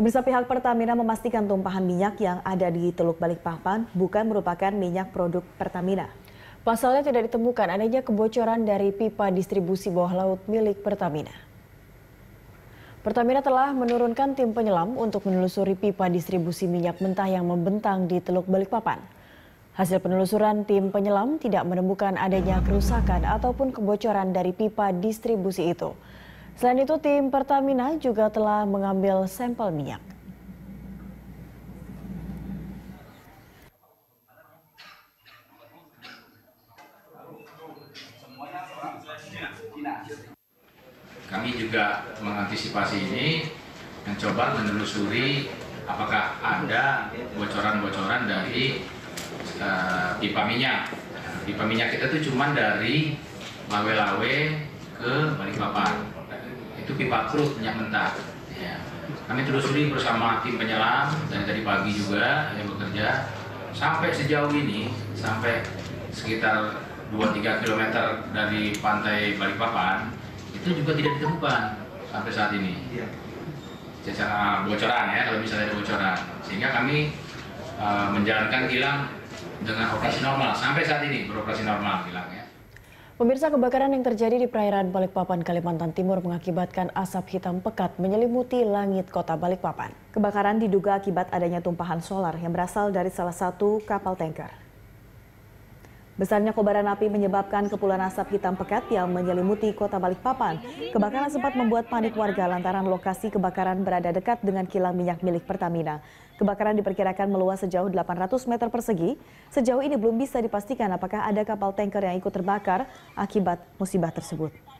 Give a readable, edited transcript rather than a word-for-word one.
Pemirsa, pihak Pertamina memastikan tumpahan minyak yang ada di Teluk Balikpapan bukan merupakan minyak produk Pertamina. Pasalnya tidak ditemukan adanya kebocoran dari pipa distribusi bawah laut milik Pertamina. Pertamina telah menurunkan tim penyelam untuk menelusuri pipa distribusi minyak mentah yang membentang di Teluk Balikpapan. Hasil penelusuran tim penyelam tidak menemukan adanya kerusakan ataupun kebocoran dari pipa distribusi itu. Selain itu, tim Pertamina juga telah mengambil sampel minyak. Kami juga mengantisipasi ini, mencoba menelusuri apakah ada bocoran-bocoran dari pipa minyak. Pipa minyak kita itu cuma dari Lawe-Lawe ke Balikpapan. Itu pipa crude minyak mentah. Ya. Kami telusuri bersama tim penyelam dari tadi pagi juga yang bekerja. Sampai sejauh ini, sampai sekitar 2-3 km dari pantai Balikpapan, itu juga tidak ditemukan sampai saat ini. Secara bocoran ya, kalau misalnya ada bocoran. Sehingga kami menjalankan kilang dengan operasi normal. Sampai saat ini beroperasi normal kilangnya. Pemirsa, kebakaran yang terjadi di perairan Balikpapan, Kalimantan Timur mengakibatkan asap hitam pekat menyelimuti langit kota Balikpapan. Kebakaran diduga akibat adanya tumpahan solar yang berasal dari salah satu kapal tanker. Besarnya kobaran api menyebabkan kepulan asap hitam pekat yang menyelimuti kota Balikpapan. Kebakaran sempat membuat panik warga lantaran lokasi kebakaran berada dekat dengan kilang minyak milik Pertamina. Kebakaran diperkirakan meluas sejauh 800 meter persegi. Sejauh ini belum bisa dipastikan apakah ada kapal tanker yang ikut terbakar akibat musibah tersebut.